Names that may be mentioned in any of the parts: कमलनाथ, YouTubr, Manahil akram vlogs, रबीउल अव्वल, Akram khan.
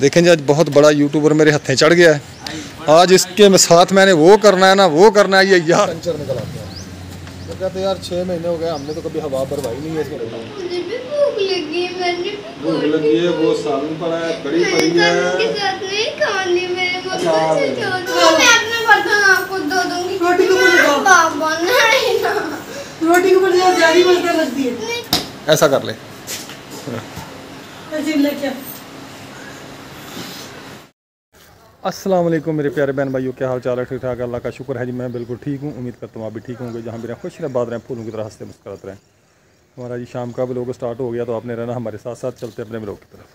देखें जी आज बहुत बड़ा यूट्यूबर मेरे हत्थे चढ़ गया है। आज इसके साथ मैंने वो करना है ना वो करना है, ये यार पंचर निकल आता है। तो कहते यार 6 महीने हो गए, हमने तो कभी हवा भरवाई नहीं है इसके लिए। मुझे भी भूख लगी है, मैंने भूख लगी है, वो साबुन पड़ा है, कड़ी पड़ी है। इसके साथ नहीं खाने मेरे को से छोड़ दो, मैं अपने बर्तन आपको दे दूंगी। रोटी को बोल दो बाबा नहीं ना, रोटी को बोल दो जारी बर्तन रख दिए, ऐसा कर ले अजीब लग क्या। अस्सलाम वालेकुम मेरे प्यारे बहन भाइयों, क्या हाल चाल है? ठीक ठाक, अल्लाह का शुक्र है जी, मैं बिल्कुल ठीक हूँ। उम्मीद करता हूँ आप भी ठीक होंगे। जहाँ भी रहें खुश रहें, बाद रहें, फूलों की तरह हंसते मुस्कुराते रहें। हमारा जी शाम का व्लॉग स्टार्ट हो गया, तो आपने रहना हमारे साथ साथ। चलते अपने व्लॉग की तरफ।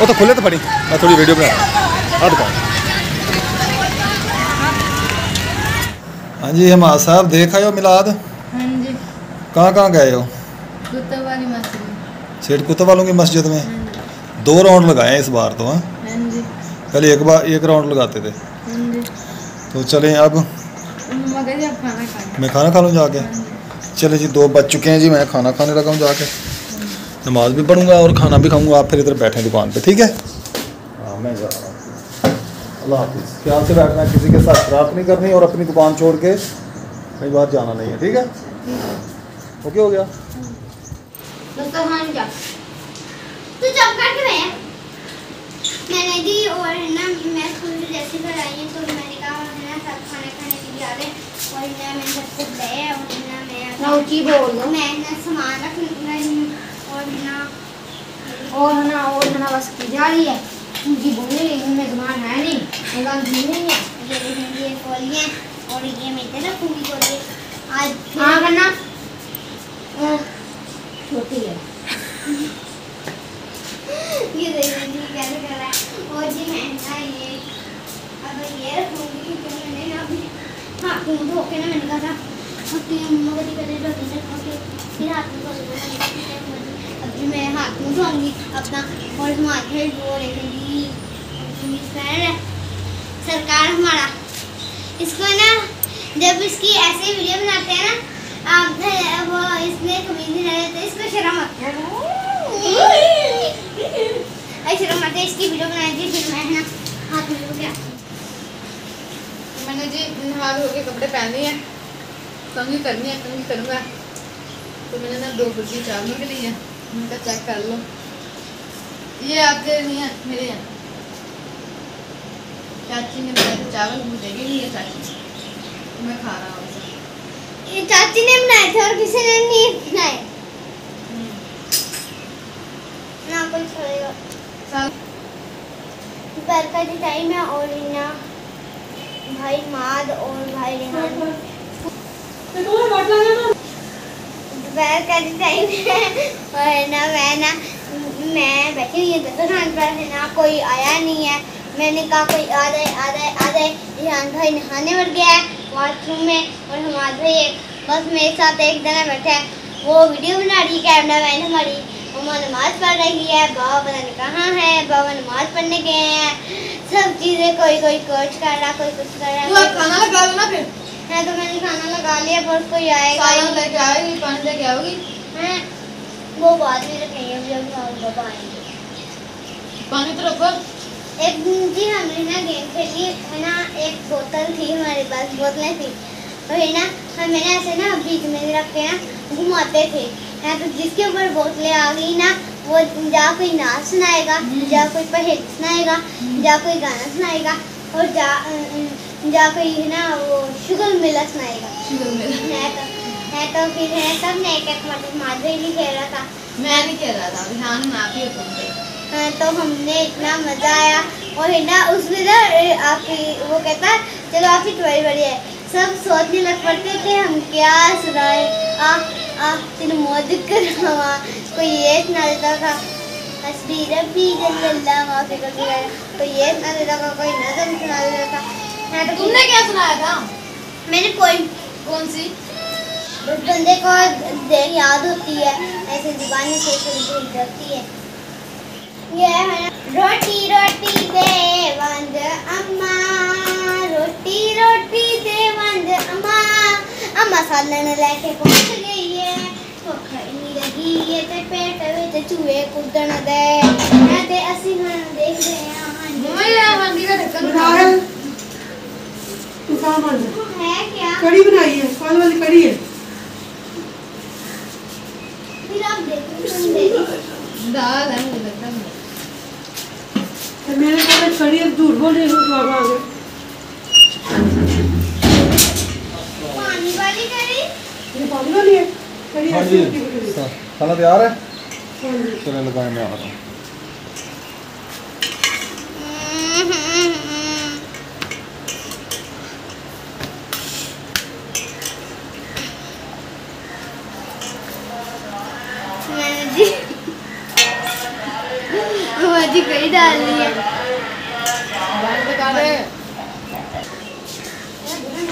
वो तो खुले तो पड़ी, मैं थोड़ी वीडियो बना। हाँ जी हम साहब देख आए हो मिलाद? हाँ जी। कहाँ गए हो? सेठ कुतुब वालों की मस्जिद में। हाँ। 2 राउंड लगाए हैं इस बार तो। हाँ जी। पहले एक राउंड लगाते थे। हाँ जी। तो चलें अब मैं खाना खा लूँ जाके। चले जी 2 बज चुके हैं जी, मैं खाना खाने लगा हूँ जाके। नमाज भी पढ़ूंगा और खाना भी खाऊंगा। आप फिर इधर बैठे दुकान पे, ठीक है? मैं जा रहा हूँ। अल्लाह हाफिज़। ख्याल से बैठना, किसी के साथ रात नहीं करनी और अपनी दुकान छोड़ के कहीं बाहर जाना नहीं है, ठीक है? ओके हो गया। तो जब कर रहे हैं मैंने दी और ना मैं स्कूल जैसे घर आई है, तो मैंने कहा ना साथ खाना खाने के लिए आ गए और ना मैंने सबको बुलाया और ना मैं ना सामान रख और ना बस की जा रही है उनकी बोली, लेकिन मेहमान है नहीं, मेहमान नहीं है। ये देखेंगे ये कॉलियाँ और ये मैं इधर रखूँगी कॉलियाँ आज। हाँ करना छोटी है। ये देखेंगे कैसे कर रहा है और ये महंगा ये अब ये रखूँगी क्योंकि मैंने अभी हाँ क्यों धो के ना मैंने कहा था और तीन मगरी करे जो तीन ओके फिर हाथ में कॉलियाँ जी मैं हाथ में धोंगी अपना और हमारे वो देखेंगी सरकार हमारा इसको ना जब इसकी ऐसे वीडियो बनाते हैं ना आप वो इसमें कभी नहीं रहते, इसको शर्म आती है, शर्म आती है। इसकी वीडियो बनाई थी फिर मैं ना हाथ में धो के मैंने जी नहा धो के कपड़े पहने हैं, कंघी करनी है, कंघी करूँगा। तो मैंने ना 2 कुर्सी चावलों के लिए उनका चेक कर लो, ये आपके नहीं है मेरे हैं। चाची ने बनाए थे चावल, मुझे नहीं है चाची, तो मैं खा रहा हूँ। ये चाची ने बनाए थे और किसी ने नहीं बनाए ना, कोई छोड़ेगा। दोपहर का जो टाइम है और ना भाई माद और भाई रिहान का टाइम है और ना मैं बैठी हुई दुकान पर है ना, कोई आया नहीं है। मैंने कहा कोई आ जाए। रिहान भाई नहाने पर गया है बाथरूम में और हमारे भाई एक बस मेरे साथ एक जना बैठा है, वो वीडियो बना रही है कैमरा मैन हमारी। मम्मा नमाज पढ़ रही है, बाबा पता नहीं कहाँ है, बाबा नमाज पढ़ने गए हैं। सब चीज़ें कोई कोच कर रहा, कोई कुछ कर रहा है। है तो मैंने खाना लगा लिया पर कोई आएगा लेके आएगी, पानी लेके आओगी? हैं वो बात भी रखेंगे जब बाबा आएंगे। पानी तो रखो। एक दिन जी हमने ना गेम खेली है ना, एक बोतल थी हमारे पास, बोतलें थी और है ना हमने ऐसे ना बीच में रख के ना घुमाते थे है, तो जिसके ऊपर बोतलें आ गई ना वो जा कोई नाच सुनाएगा, जा कोई पहेली सुनाएगा, जा कोई गाना सुनाएगा और जा कोई है ना वो शुगर मिला सुनाएगा। तो फिर है सब ने एक माधवी नहीं खेल रहा था, मैं भी खेल रहा था, ध्यान ना भी हो। तो हमने इतना मज़ा आया और है ना उसमें ना आपकी वो कहता चलो आपकी ट्वेल्व बड़ी है, सब सोचने लग पड़ते थे हम क्या सुनाए, तेन मौज कर कोई ये सुना देता था हस्बी रबी जल्ला, कोई ये सुना देता था, कोई नजम सुना देता था। तुमने क्या सुनाया था? मैंने पोइम कौन सी? बंदे को देर याद होती है, ऐसे जुबान से भूल जाती है। ये है रोटी रोटी दे वंद अम्मा, रोटी रोटी दे वंद अम्मा। अम्मा सालन लेके पहुंच गई है, भूख नहीं लगी है ते पेट विच चूहे कुदन दे। मैं ते असि हन देख रहे हैं। मोया वाली का ढक्कन उठाओ। तू कहां बन है? क्या कड़ी बनाई है? कौन वाली कड़ी है? दाल है मुझे लगता है। मेरे को कड़ी अब दूर बोल रही हूँ बाबा आगे। पानी वाली कड़ी? ये पानी वाली है कड़ी। हाँ जी खाना तैयार है। चलो लगाएं मैं आता हूँ। कड़ी डाल ली है।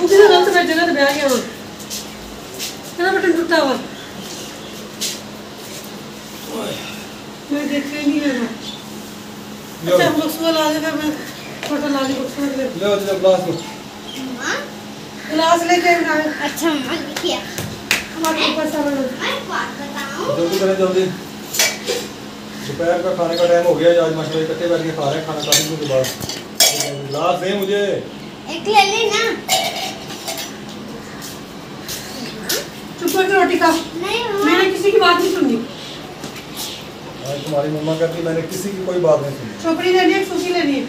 उसी से गलत बैठ जाना तो बैठ गया वो। कितना बटन टूटा हुआ? मैं देखा ही नहीं है ना। अच्छा हम लोग सुबह लाने का मैं फोटो लाने को सुबह ले। ले उधर ग्लास लो। माँ? ग्लास लेके ना। अच्छा माँ क्या? हमारे ऊपर सामान लो। मैं बात बताऊँ? जल्दी करें जल्दी। दोपहर का खाने का टाइम हो गया। आज मास्टर इकट्ठे बैठ के खा रहे हैं खाना। काफी दूर दोबारा गिलास दे मुझे एक ले लेना। चुप कर रोटी खा। नहीं मैंने किसी की बात नहीं सुनी। आज तुम्हारी मम्मा कहती मैंने किसी की कोई बात नहीं सुनी। चोपड़ी लेनी है सूखी लेनी है।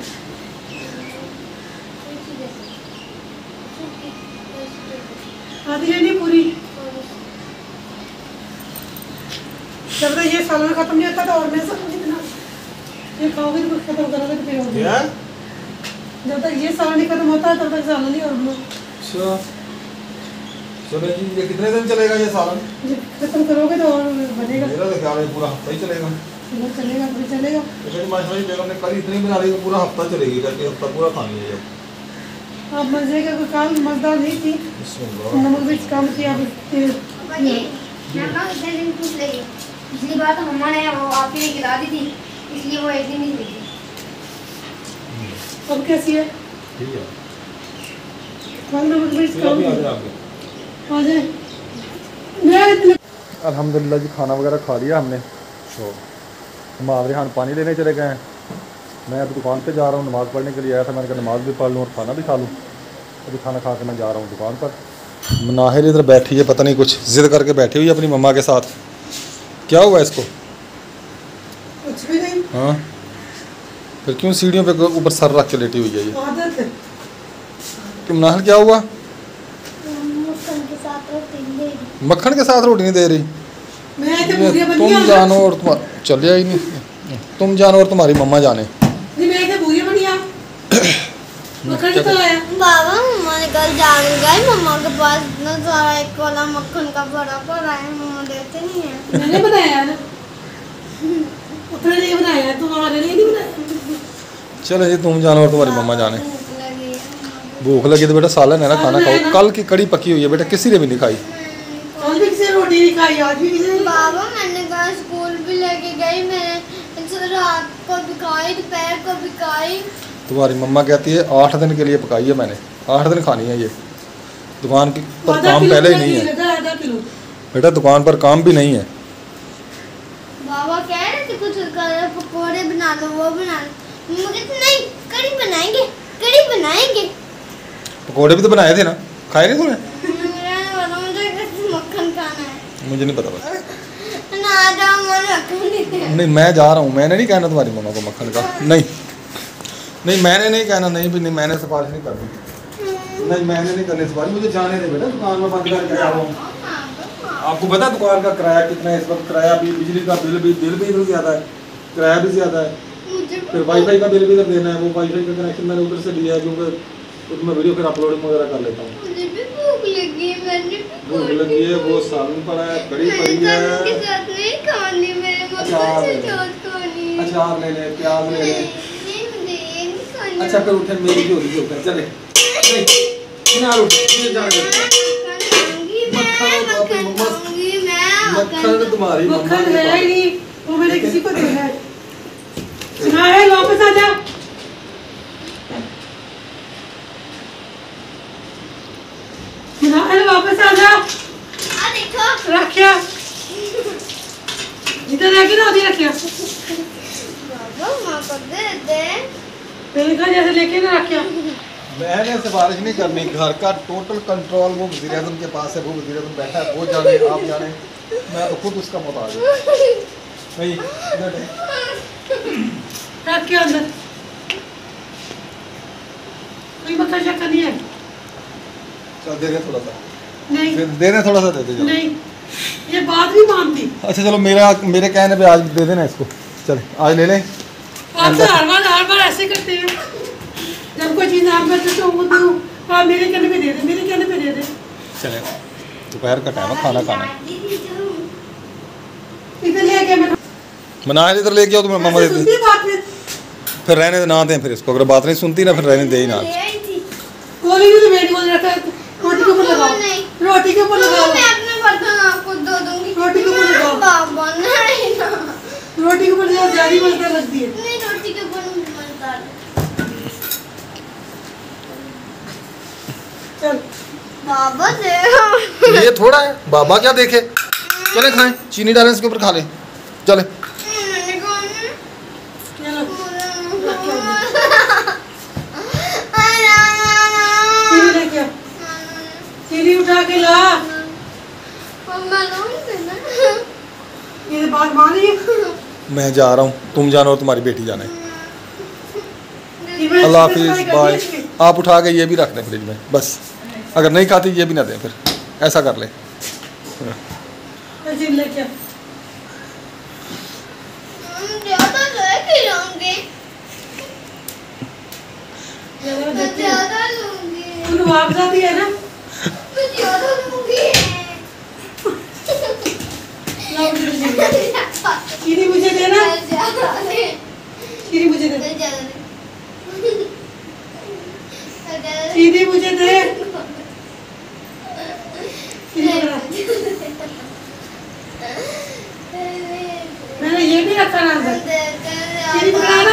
आधी लेनी पूरी। जब तक ये सालन खत्म नहीं होता तो और मैं सब कुछ इतना ये खाओगे तो कुछ खत्म करोगे तो फिर होगा क्या? जब तक ये सालन नहीं खत्म होता तब तक सालन नहीं और लो। अच्छा चलो जी ये कितने दिन चलेगा ये सालन? जब खत्म करोगे तो और बनेगा। मेरा तो ख्याल है पूरा हफ्ता ही चलेगा। चलो चलेगा पूरा चलेगा। लेकिन माशाल्लाह जी बेगम ने कड़ी इतनी बना ली कि पूरा हफ्ता चलेगी। करके हफ्ता पूरा खानी है। आप मजे का कोई काम मजेदार नहीं थी। नमक मिर्च कम किया आपने। मैं ना इतने दिन पूछ लेगी। पिछली बार तो मम्मा ने वो आपके लिए गिरा दी थी इसलिए वो एक दिन ही मिली। अब कैसी है? ठीक है। कौन नमक मिर्च कम हो जाए। अल्हम्दुलिल्लाह जी खाना वगैरह खा लिया हमने। तो हम आबरेहान पानी लेने चले गए हैं। मैं अब दुकान पे जा रहा हूँ। नमाज़ पढ़ने के लिए आया था। मैंने कहा नमाज़ भी पढ़ लूँ और खाना भी खा लूँ। अभी खाना खा के मैं जा रहा हूँ दुकान पर। मनाहिल इधर बैठी है, पता नहीं कुछ ज़िद करके बैठी हुई है अपनी मम्मा के साथ। क्या हुआ इसको? कुछ भी नहीं। हाँ फिर क्यों सीढ़ियों पे ऊपर सर रख के लेटी हुई है? ये आदत है। तुम नाहल क्या हुआ? मक्खन के साथ रोटी नहीं दे रही। मैं तुम जानो और तुम्हारा चलिया ही नहीं। तुम जानो और तुम्हारी मम्मा जाने। नहीं मैं तो भूरी बनिया। मक्खन तो आया बाबा। मम्मा ने कल जाऊंगा मम्मा के पास। इतना सारा एक वाला मक्खन का बड़ा पड़ा है। मम्मा देते नहीं है। मैंने बनाया ना अपने लिए बनाया तुम्हारे लिए नहीं बनाया। चलो ये तुम जानो और तुम्हारी मम्मा जाने। भूख लगी तो बेटा सालन है ना खाना खाओ। कल की कड़ी पकी हुई है बेटा किसी ने भी नहीं खाई। कल भी किसी ने रोटी नहीं खाई। आज भी किसी ने। बाबा मैंने कहा स्कूल भी लेके गई मैंने। रात को भी खाई दोपहर को भी खाई। तुम्हारी मम्मा कहती है 8 दिन के लिए पकाई है मैंने। 8 दिन खानी है। ये दुकान पर काम पहले ही नहीं है बेटा। दुकान पर काम भी नहीं है। बाबा कह रहे थे कुछ पकौड़े बना लो वो बना लो। मम्मी कहती नहीं कड़ी बनाएंगे कड़ी बनाएंगे। पकौड़े भी तो बनाए थे ना। खाए नहीं तूने? मुझे मक्खन खाना है। मुझे नहीं पता बस। ना जाओ नहीं मैं जा रहा हूँ। मैंने नहीं कहना तुम्हारी मम्मा को मक्खन का। नहीं नहीं मैंने नहीं कहना। नहीं भी नहीं मैंने सिफारिश नहीं करनी। नहीं मैंने नहीं करनी सिफारिश। मुझे जाने दे बेटा। दुकान में बंद करके जा रहा हूँ। आपको पता है दुकान का किराया कितना है इस वक्त? किराया भी बिजली का बिल भी इधर ज़्यादा है। किराया भी ज़्यादा है। फिर वाईफाई का बिल भी इधर देना है। वो वाईफाई का कनेक्शन मैंने उधर से लिया है क्योंकि उसमें वीडियो फिर अपलोडिंग वगैरह कर लेता हूँ। भूख लगी है। वो साबुन पड़ा है कड़ी पड़ी है। अचार ले लें प्याज ले लें। अच्छा फिर उठे मेरी भी होगी। चले खंड तुम्हारी वो खंड है ही वो मैंने किसी को दिया है सुना है वापस आ जा सुना है वापस आ जा आ देखो रखिया इधर रखी ना उधर रखिया बाबा मां को दे दे मेरे घर जैसे लेके ना रखिया मैंने सिफारिश नहीं करनी घर का टोटल कंट्रोल वो वज़ीर-ए-आज़म के पास है वो वज़ीर-ए-आज़म बैठा है वो जाने आप जाने मैं तो खुद उसका मोहताज हूँ नहीं रख के अंदर कोई मक्खन शक्कर नहीं है चल दे दे थोड़ा सा नहीं देने थोड़ा सा दे दे चलो नहीं ये बात भी मानती अच्छा चलो मेरा मेरे कहने पे आज दे देना इसको चल आज ले लें हर बार ऐसे करते हैं जब कोई चीज़ आप करते तो वो दो आप मेरे कहने पे दे दे मेरे कहने पे दे दे चले दोपहर का टाइम है खाना खाना इधर ले के मनाहिल इधर ले के आओ तो मैं मामा दे दूँ फिर रहने ना दें फिर इसको अगर बात नहीं सुनती ना फिर रहने दे ही ना कोली भी तो मेरी बोल रखा है रोटी के ऊपर लगाओ मैं अपने बर्तन आपको दे दूँगी रोटी के ऊपर लगाओ बाबा नहीं ना रोटी के ऊपर जारी मलता रख दिए नहीं रोटी के ऊपर मलता बाबा देखो ये थोड़ा है बाबा क्या देखे चले खाएं चीनी डालें इसके ऊपर खा लें चले चीनी उठा के ला ये बात मानिए मैं जा रहा हूँ तुम जाना और तुम्हारी बेटी जाना है अल्लाह हाफिज बाय आप उठा के ये भी रख दें फ्रिज में बस अगर नहीं खाती ये भी ना दें फिर ऐसा कर ले मुझे देना मुझे दे मैंने ये भी रखा ना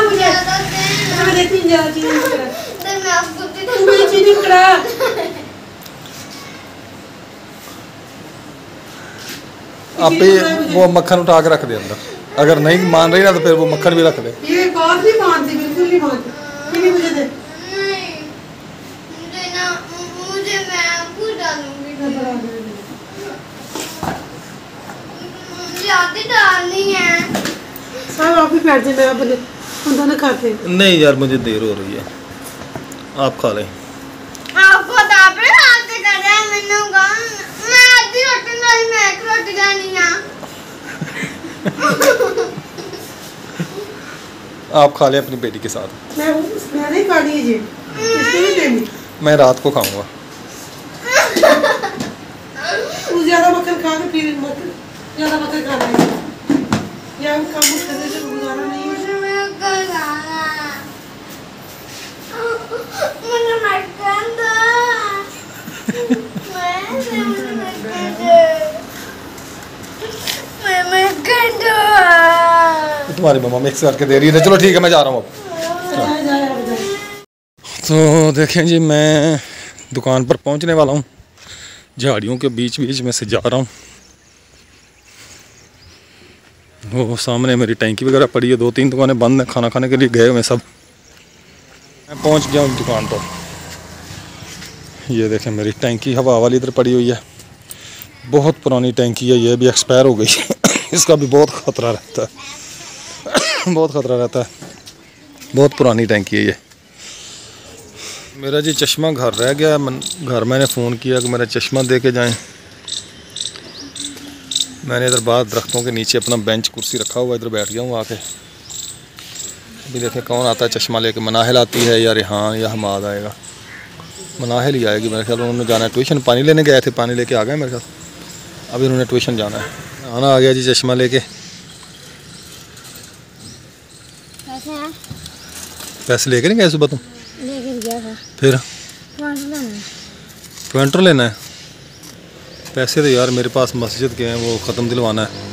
मुझे आप वो मक्खन उठा के रख दे अंदर अगर नहीं मान रही ना तो फिर वो मक्खन भी रख दे ये बात नहीं मानती बिल्कुल नहीं मानती मुझे दे आप ही खाते नहीं यार मुझे देर हो रही है आप खा लें आप खा लें अपनी बेटी के साथ मैं नहीं खा जी मैं रात को खाऊंगा ज़्यादा मक्खन खा के फिर ज़्यादा मक्खन खा रहा है या हम काम करने से गुजारा नहीं है मैं कर रहा मुझे मक्खन दो मैं मक्खन दो तुम्हारी मम्मा मिक्स करके दे रही है चलो ठीक है मैं जा रहा हूँ अब तो देखें जी मैं दुकान पर पहुँचने वाला हूँ झाड़ियों के बीच बीच में से जा रहा हूँ वो सामने मेरी टैंकी वगैरह पड़ी है दो तीन दुकानें बंद हैं खाना खाने के लिए गए हुए सब मैं पहुँच गया उस दुकान पर ये देखें मेरी टैंकी हवा वाली इधर पड़ी हुई है बहुत पुरानी टैंकी है ये भी एक्सपायर हो गई है इसका भी बहुत ख़तरा रहता है बहुत पुरानी टैंकी है ये मेरा जी चश्मा घर रह गया घर मैंने फ़ोन किया कि मेरा चश्मा दे के जाएँ मैंने इधर बाहर दरख्तों के नीचे अपना बेंच कुर्सी रखा हुआ इधर बैठ गया हूँ आके अभी देखें कौन आता है चश्मा लेके मनाहिल आती है या रिहान या हमाद आएगा मनाहिल ही आएगी मेरे ख्याल उन्होंने जाना है ट्यूशन पानी लेने गए थे पानी लेके आ गए मेरे ख्याल अभी उन्होंने ट्यूशन जाना है आना आ गया जी चश्मा लेके पैसे लेके नहीं गए सुबह तुम फिर क्वेंटर लेना है पैसे तो यार मेरे पास मस्जिद के हैं, वो ख़त्म दिलवाना है।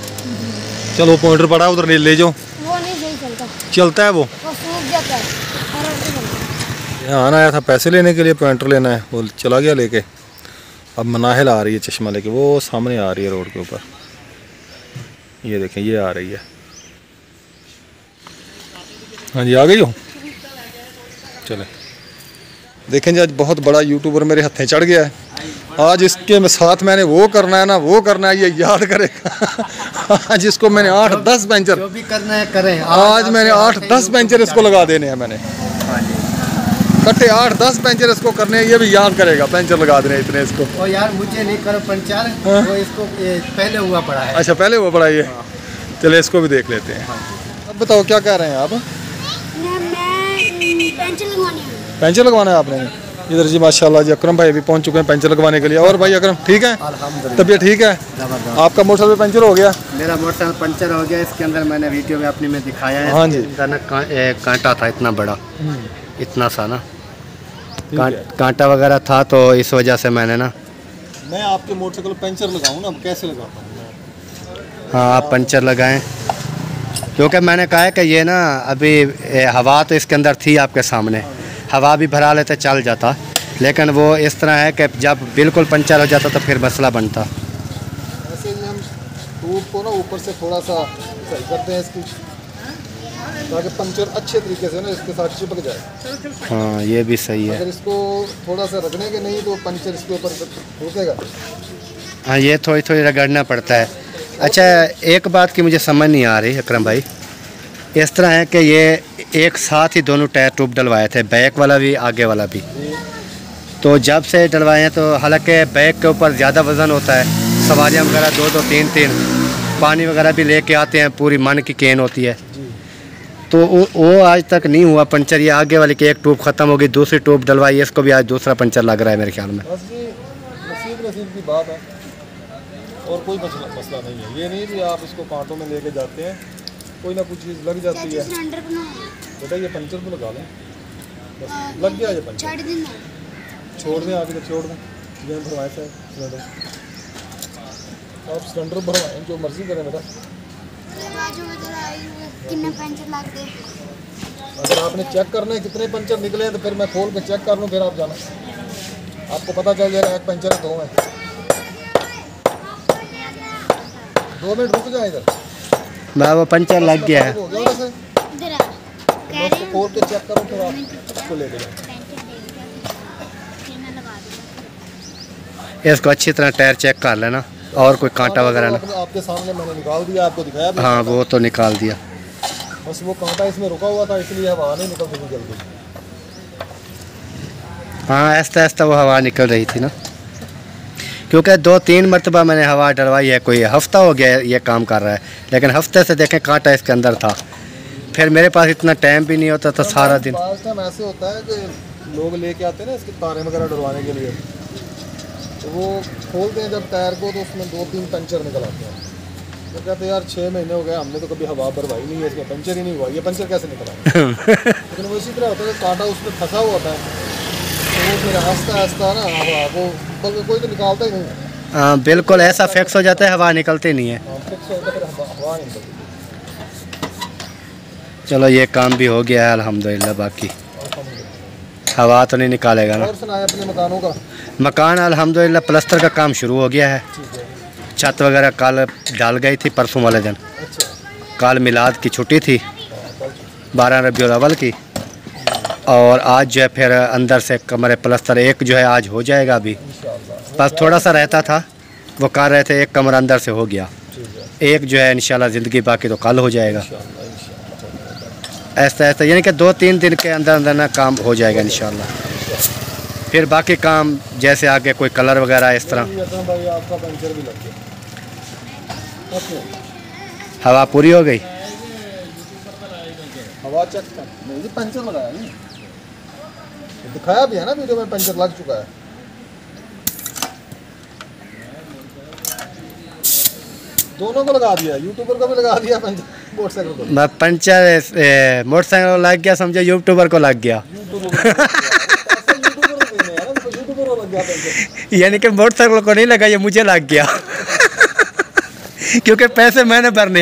चलो पॉइंटर पड़ा उधर ले जाओ। वो नहीं चलता है, वो यहाँ आना आया था पैसे लेने के लिए, पॉइंटर लेना है, वो चला गया लेके। अब मनाहिल आ रही है चश्मा लेके, वो सामने आ रही है रोड के ऊपर, ये देखें ये आ रही है। हाँ जी आ गई हो, चले देखें जी। आज बहुत बड़ा यूट्यूबर मेरे हत्थे चढ़ गया है। आज इसके साथ मैंने वो करना है ना, वो करना है, ये याद करेगा। आज इसको मैंने 8-10 बेंचर जो भी करना है करें। आज मैंने 8-10 बेंचर इसको लगा देने हैं, मैंने इकट्ठे 8-10 बेंचर इसको करने हैं, ये भी याद करेगा। बेंचर लगा देने इतने इसको। ओ यार मुझे नहीं करो पंचाल, वो इसको पहले हुआ पड़ा है। अच्छा पहले हुआ पड़ा ये, चले इसको भी देख लेते हैं। अब बताओ क्या कह रहे हैं आप? पेंचर लगवाना है आपने? इधर जी माशाल्लाह जी अकरम भाई अभी पहुंच चुके हैं पेंचर लगवाने के लिए। और भाई अकरम ठीक है? अल्हम्दुलिल्लाह तबीयत ठीक है? आपका मोटरसाइकिल पंचर हो गया? मेरा मोटरसाइकिल पंचर हो गया। इसके अंदर मैंने वीडियो में अपने में दिखाया है। हाँ जी कांटा था इतना बड़ा, इतना सा ना कांटा वगैरह था, तो इस वजह से मैंने ना मैं आपके मोटरसाइकिल पंचर लगाऊँ ना, कैसे लगाता हूँ? हाँ आप पंचर लगाएँ, क्योंकि मैंने कहा है कि ये ना अभी हवा तो इसके अंदर थी, आपके सामने हवा भी भरा लेते चल जाता, लेकिन वो इस तरह है कि जब बिल्कुल पंचर हो जाता तो फिर मसला बनता। ऐसे ही हम ट्यूब को ना ऊपर से थोड़ा सा सही करते हैं इसकी, ताकि पंचर अच्छे तरीके से ना इसके साथ चिपक जाए। हाँ ये भी सही है। अगर इसको थोड़ा सा रगड़ने के नहीं तो पंचर इसके ऊपर रुकेगा। हाँ ये थोड़ी थोड़ी रगड़ना पड़ता है। अच्छा एक बात की मुझे समझ नहीं आ रही अकरम भाई, इस तरह है कि ये एक साथ ही दोनों टायर ट्यूब डलवाए थे, बैक वाला भी आगे वाला भी, तो जब से डलवाए हैं तो हालांकि बैक के ऊपर ज़्यादा वज़न होता है, सवारियाँ वगैरह 2-2, 3-3 पानी वगैरह भी लेके आते हैं, पूरी मन की केन होती है, तो वो आज तक नहीं हुआ पंचर। ये आगे वाले की एक ट्यूब ख़त्म होगी, दूसरी ट्यूब डलवाई, इसको भी आज दूसरा पंचर लग रहा है मेरे ख्याल में। और कोई मसला नहीं है, ये नहीं कि आप इसको कांटों में लेके जाते हैं, कोई ना कुछ चीज़ लग जाती है। बेटा ये पंचर को लगा लें, बस लग गया ये पंचर, छोड़ दें आगे, तो छोड़ दें ये भरवाएं साहब, आप सिलेंडर भरवाएं जो मर्जी करें बेटा। अगर आपने चेक करना है कितने पंचर निकले हैं तो फिर मैं खोल के चेक कर लूँ, फिर आप जाना, आपको पता चल जाएगा एक पंचर है 2 है। 2 मिनट रुक जाए इधर, मैं वो पंचर लग गया है। खोल के चेक करो फिर आप इसको ले जाओ, इसको अच्छी तरह टायर चेक कर लेना और कोई कांटा वगैरह ना। आपके सामने मैंने निकाल दिया, आपको दिखाया। हाँ वो तो निकाल दिया, बस वो कांटा इसमें रुका हुआ था इसलिए हवा नहीं निकल रही जल्दी। हाँ ऐसा ऐसा वो हवा निकल रही थी ना, क्योंकि 2-3 मरतबा मैंने हवा डलवाई है, कोई हफ्ता हो गया ये काम कर रहा है, लेकिन हफ्ते से देखें कांटा इसके अंदर था। फिर मेरे पास इतना टाइम भी नहीं होता था, तो सारा दिन ऐसे होता है कि लोग लेके आते हैं ना इसके तारे वगैरह डलवाने के लिए, तो वो खोलते हैं जब टायर को तो उसमें 2-3 पंचर निकल आते हैं। तो कहते यार 6 महीने हो गए हमने तो कभी हवा भरवाई नहीं है, इसमें पंचर ही नहीं हुआ, ये पंचर कैसे निकला? लेकिन वो इसी तरह होता है कि कांटा उसमें फंसा हुआ होता है, आस्ता आस्ता ना हवा वो बल्कि कोई तो निकालता ही नहीं। हाँ बिल्कुल ऐसा फिक्स हो जाता है, हवा निकलती नहीं है। हवा निकलती। चलो ये काम भी हो गया है अल्हम्दुलिल्लाह, बाकी हवा तो नहीं निकालेगा ना। और सुनाए अपने मकानों का? मकान अल्हम्दुलिल्लाह प्लास्टर का काम शुरू हो गया है, छत वगैरह कल डाल गई थी परसों वाले दिन। कल मिलाद की छुट्टी थी 12 रबीउल अव्वल की, और आज जो है फिर अंदर से कमरे प्लस्तर एक जो है आज हो जाएगा अभी, बस थोड़ा सा रहता था वो कर रहे थे, एक कमरा अंदर से हो गया, एक जो है इंशाल्लाह ज़िंदगी बाकी तो कल हो जाएगा। ऐसा ऐसा यानी कि 2-3 दिन के अंदर अंदर ना काम हो जाएगा इंशाल्लाह, फिर बाकी काम जैसे आगे कोई कलर वगैरह इस तरह। हवा पूरी हो गई, हवा चेक कर, नहीं जी पंचर लगाया नहीं, दिखाया भी है ना वीडियो में पंचर लग चुका है। दोनों को लगा दिया, यूट्यूबर को भी लगा दिया पंचर, मोटरसाइकिल को। मैं पंचर मोटरसाइकिल को लग गया समझे, यूट्यूबर को लग गया। यूट्यूबर को लग यानी कि मोटरसाइकिल को नहीं लगा, ये मुझे लग गया क्योंकि पैसे मैंने भरने।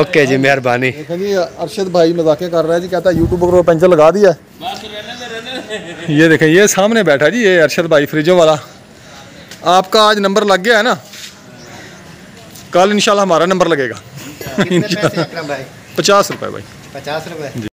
ओके जी, मेहरबानी। जी अरशद भाई मजाकिया कर रहा है जी, कहता है यूट्यूबर को पंचर लगा दिया। ये देखें, ये सामने बैठा जी, ये अरशद भाई फ्रिजों वाला। आपका आज नंबर लग गया है ना, कल इंशाल्लाह हमारा नंबर लगेगा। 50 रुपए भाई, 50 रुपए।